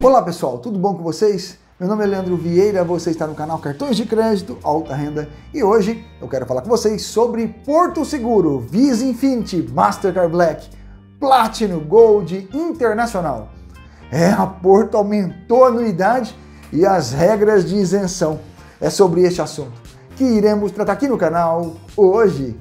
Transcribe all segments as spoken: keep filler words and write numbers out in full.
Olá pessoal, tudo bom com vocês? Meu nome é Leandro Vieira, você está no canal Cartões de Crédito, Alta Renda, e hoje eu quero falar com vocês sobre Porto Seguro, Visa Infinity, Mastercard Black, Platinum Gold Internacional. É, a Porto aumentou a anuidade e as regras de isenção. É sobre este assunto que iremos tratar aqui no canal hoje.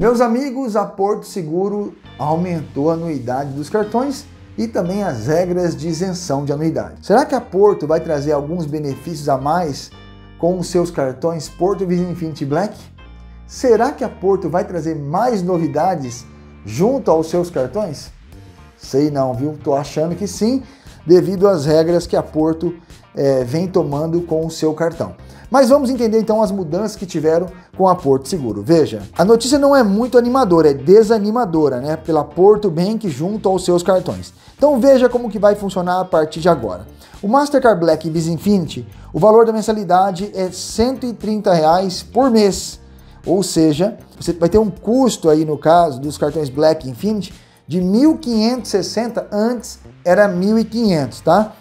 Meus amigos, a Porto Seguro aumentou a anuidade dos cartões e também as regras de isenção de anuidade. Será que a Porto vai trazer alguns benefícios a mais com os seus cartões Porto e Visa Infinity Black? Será que a Porto vai trazer mais novidades junto aos seus cartões? Sei não, viu? Tô achando que sim, devido às regras que a Porto é, vem tomando com o seu cartão. Mas vamos entender então as mudanças que tiveram com a Porto Seguro. Veja, a notícia não é muito animadora, é desanimadora, né? Pela Porto Bank junto aos seus cartões. Então veja como que vai funcionar a partir de agora. O Mastercard Black e Visa Infinity, o valor da mensalidade é cento e trinta reais por mês. Ou seja, você vai ter um custo aí no caso dos cartões Black e Infinity de mil quinhentos e sessenta reais, antes era mil e quinhentos reais, tá?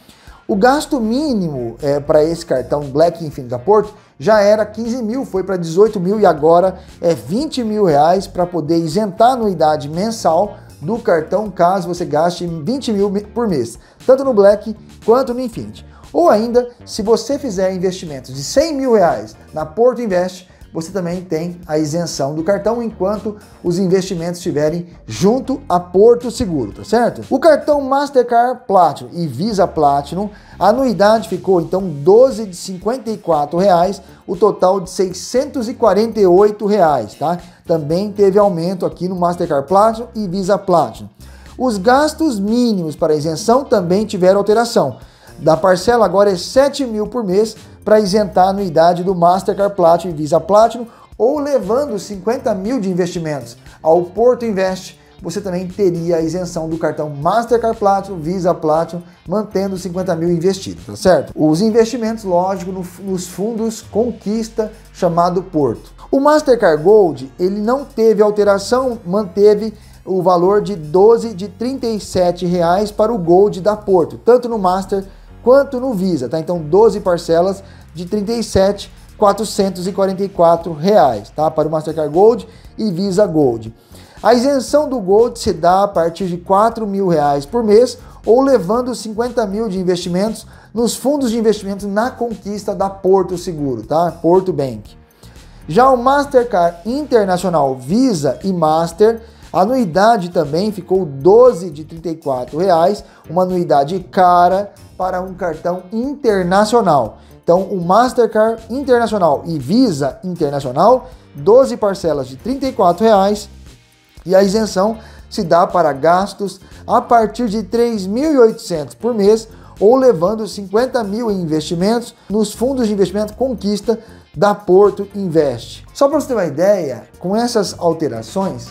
O gasto mínimo é, para esse cartão Black Infinite da Porto já era quinze mil, foi para dezoito mil e agora é vinte mil reais para poder isentar a anuidade mensal do cartão caso você gaste vinte mil por mês, tanto no Black quanto no Infinite. Ou ainda, se você fizer investimentos de cem mil reais na Porto Invest, você também tem a isenção do cartão enquanto os investimentos estiverem junto a Porto Seguro, tá certo? O cartão Mastercard Platinum e Visa Platinum, a anuidade ficou então doze de cinquenta e quatro reais, o total de seiscentos e quarenta e oito reais, tá? Também teve aumento aqui no Mastercard Platinum e Visa Platinum. Os gastos mínimos para isenção também tiveram alteração. Da parcela agora é sete mil por mês para isentar a anuidade do Mastercard Platinum e Visa Platinum, ou levando cinquenta mil de investimentos ao Porto Invest, você também teria a isenção do cartão Mastercard Platinum, Visa Platinum, mantendo cinquenta mil investidos, tá certo? Os investimentos, lógico, no, nos fundos Conquista, chamado Porto. O Mastercard Gold, ele não teve alteração, manteve o valor de doze de trinta e sete reais para o Gold da Porto, tanto no Master quanto no Visa, tá? Então doze parcelas de trinta e sete mil quatrocentos e quarenta e quatro reais, tá? Para o Mastercard Gold e Visa Gold. A isenção do Gold se dá a partir de quatro mil reais por mês, ou levando cinquenta mil de investimentos nos fundos de investimento na Conquista da Porto Seguro, tá? Porto Bank. Já o Mastercard Internacional, Visa e Master, a anuidade também ficou doze de trinta e quatro reais, uma anuidade cara para um cartão internacional. Então, o Mastercard Internacional e Visa Internacional, doze parcelas de trinta e quatro reais, e a isenção se dá para gastos a partir de três mil e oitocentos reais por mês, ou levando cinquenta mil em investimentos nos fundos de investimento Conquista da Porto Invest. Só para você ter uma ideia, com essas alterações,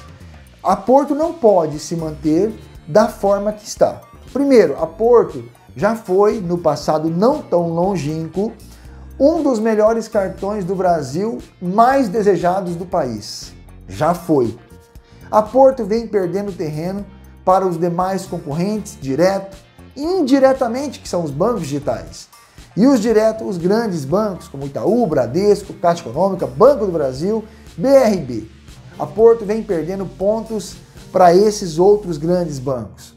a Porto não pode se manter da forma que está. Primeiro, a Porto já foi, no passado não tão longínquo, um dos melhores cartões do Brasil, mais desejados do país. Já foi. A Porto vem perdendo terreno para os demais concorrentes, direto, indiretamente, que são os bancos digitais. E os diretos, os grandes bancos, como Itaú, Bradesco, Caixa Econômica, Banco do Brasil, B R B. A Porto vem perdendo pontos para esses outros grandes bancos.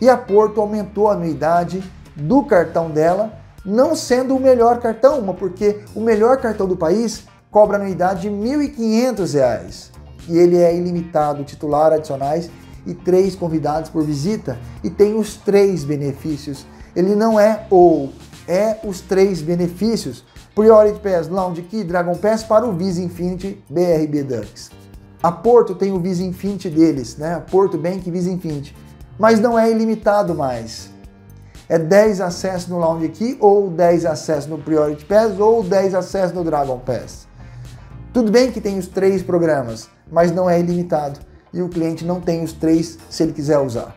E a Porto aumentou a anuidade do cartão dela, não sendo o melhor cartão, mas porque o melhor cartão do país cobra anuidade de mil e quinhentos reais. E ele é ilimitado, titular, adicionais e três convidados por visita. E tem os três benefícios. Ele não é ou, é os três benefícios. Priority Pass, Lounge Key, Dragon Pass para o Visa Infinity, B R B Dunks. A Porto tem o Visa Infinity deles, né? Porto Bank e Visa Infinity. Mas não é ilimitado mais. É dez acessos no Lounge Key, ou dez acessos no Priority Pass, ou dez acessos no Dragon Pass. Tudo bem que tem os três programas, mas não é ilimitado. e o cliente não tem os três se ele quiser usar.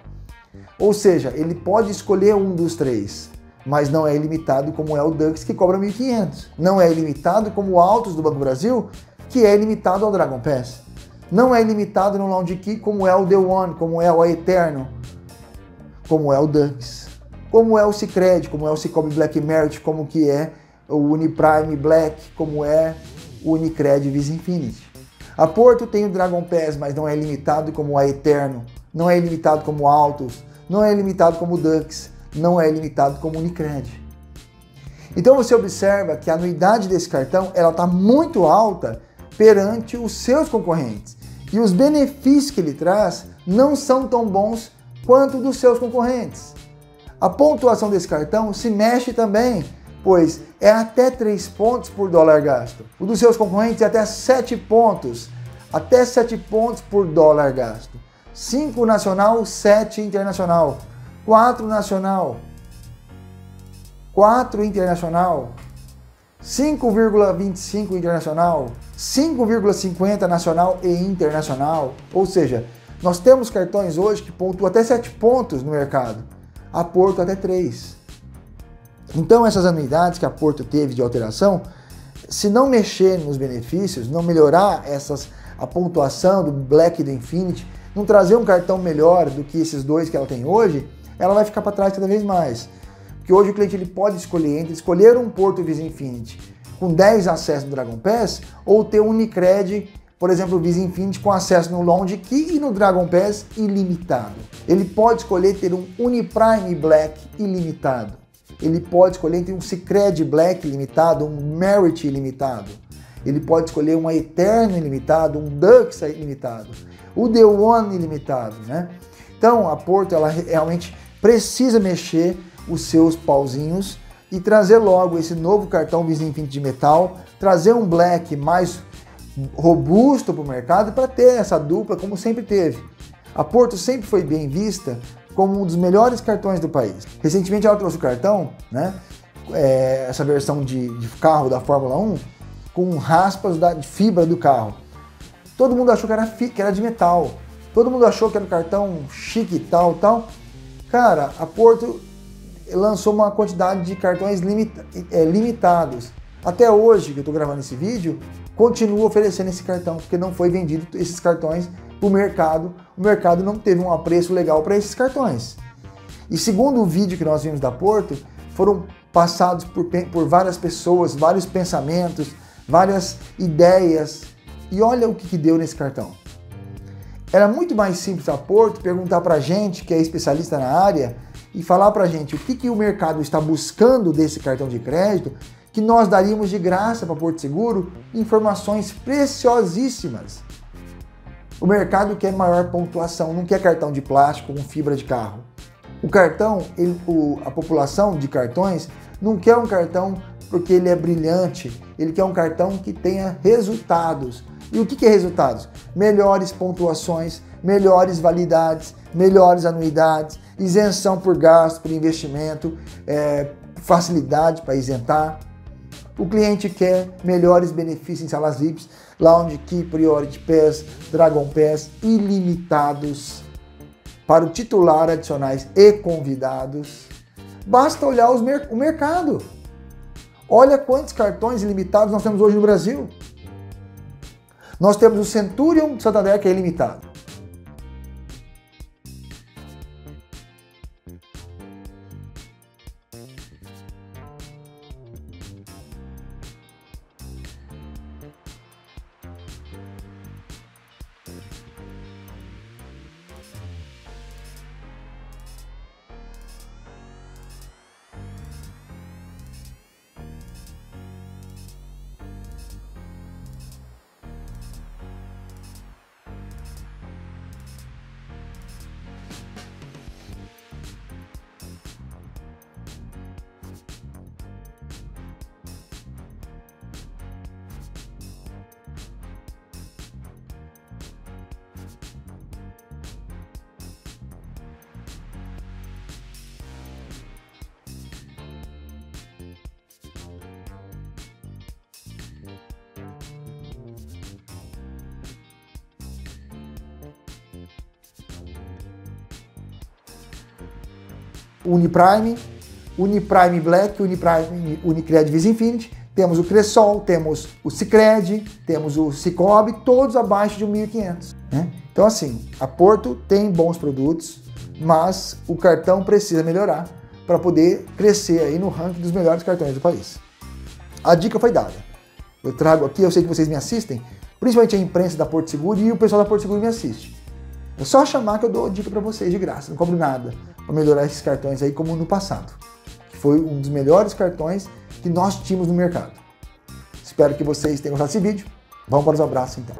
Ou seja, ele pode escolher um dos três, mas não é ilimitado como é o Dux, que cobra mil e quinhentos. Não é ilimitado como o Autos do Banco do Brasil, que é ilimitado ao Dragon Pass. Não é ilimitado no Lounge Key como é o The One, como é o Aeterno, como é o Dunks, como é o Sicredi, como é o Sicoob Black Merit, como que é o Uniprime Black, como é o Unicred Visa Infinity. A Porto tem o Dragon Pass, mas não é limitado como o Aeterno, não é limitado como o Autos, não é limitado como o Dux, não é limitado como o Unicred. Então você observa que a anuidade desse cartão está muito alta perante os seus concorrentes e os benefícios que ele traz não são tão bons quanto dos seus concorrentes. A pontuação desse cartão se mexe também, pois é até três pontos por dólar gasto. O dos seus concorrentes é até sete pontos, até sete pontos por dólar gasto. cinco nacional, sete internacional, quatro nacional, quatro internacional, cinco vírgula vinte e cinco internacional, cinco vírgula cinquenta nacional e internacional. Ou seja, nós temos cartões hoje que pontuam até sete pontos no mercado, a Porto até três. Então essas anuidades que a Porto teve de alteração, se não mexer nos benefícios, não melhorar essas, a pontuação do Black e do Infinity, não trazer um cartão melhor do que esses dois que ela tem hoje, ela vai ficar para trás cada vez mais. Porque hoje o cliente ele pode escolher entre escolher um Porto Visa Infinity com dez acessos no Dragon Pass ou ter um Unicred, por exemplo, o Visa Infinity com acesso no Lounge Key e no Dragon Pass ilimitado. Ele pode escolher ter um Uniprime Black ilimitado. Ele pode escolher ter um Sicredi Black ilimitado, um Merit ilimitado. Ele pode escolher um Aeterno ilimitado, um Dux ilimitado, o The One ilimitado, né? Então a Porto ela realmente precisa mexer os seus pauzinhos e trazer logo esse novo cartão Visa Infinite de metal, trazer um Black mais robusto para o mercado para ter essa dupla como sempre teve. A Porto sempre foi bem vista como um dos melhores cartões do país. Recentemente ela trouxe o cartão, né, é, essa versão de, de carro da Fórmula um, com raspas da, de fibra do carro. Todo mundo achou que era, que era de metal, todo mundo achou que era um cartão chique e tal, tal. Cara, a Porto lançou uma quantidade de cartões limita é, limitados. Até hoje, que eu estou gravando esse vídeo, continua oferecendo esse cartão, porque não foi vendido esses cartões para o mercado. O mercado não teve um apreço legal para esses cartões. E segundo o vídeo que nós vimos da Porto, foram passados por, por várias pessoas, vários pensamentos, várias ideias. E olha o que, que deu nesse cartão. Era muito mais simples a Porto perguntar para a gente, que é especialista na área, e falar para a gente o que, que o mercado está buscando desse cartão de crédito, que nós daríamos de graça para Porto Seguro informações preciosíssimas. O mercado quer maior pontuação, não quer cartão de plástico com fibra de carro. O cartão, ele, o, a população de cartões não quer um cartão porque ele é brilhante, ele quer um cartão que tenha resultados. E o que, que é resultados? Melhores pontuações, melhores validades, melhores anuidades, isenção por gasto, por investimento, é, facilidade para isentar. O cliente quer melhores benefícios em salas V I Ps, Lounge Key, Priority Pass, Dragon Pass, ilimitados, para o titular, adicionais e convidados. Basta olhar os mer- o mercado. Olha quantos cartões ilimitados nós temos hoje no Brasil. Nós temos o Centurion Santander, que é ilimitado. Uniprime, Uniprime Black, Uniprime, Unicred Visa Infinity, temos o Cresol, temos o Sicredi, temos o Sicoob, todos abaixo de mil e quinhentos, né? Então assim, a Porto tem bons produtos, mas o cartão precisa melhorar para poder crescer aí no ranking dos melhores cartões do país. A dica foi dada. Eu trago aqui, eu sei que vocês me assistem, principalmente a imprensa da Porto Seguro, e o pessoal da Porto Seguro me assiste. É só chamar que eu dou dica para vocês de graça, não cobro nada para melhorar esses cartões aí como no passado. Foi um dos melhores cartões que nós tínhamos no mercado. Espero que vocês tenham gostado desse vídeo. Vamos para os abraços então.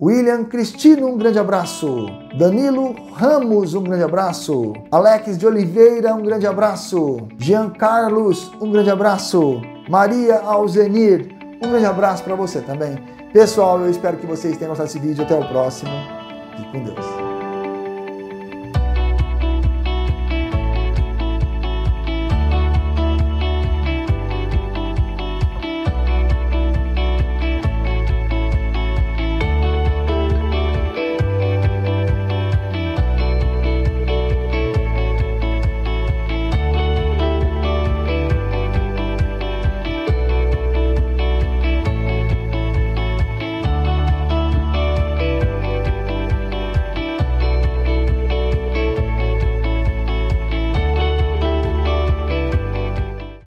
William Cristino, um grande abraço. Danilo Ramos, um grande abraço. Alex de Oliveira, um grande abraço. Jean Carlos, um grande abraço. Maria Alzenir, um grande abraço para você também. Pessoal, eu espero que vocês tenham gostado desse vídeo. Até o próximo. Fique com Deus.